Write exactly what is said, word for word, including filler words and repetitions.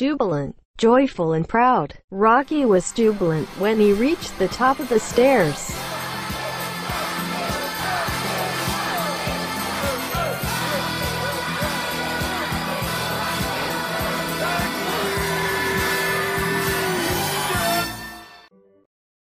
jubilant, joyful and proud. Rocky was jubilant when he reached the top of the stairs.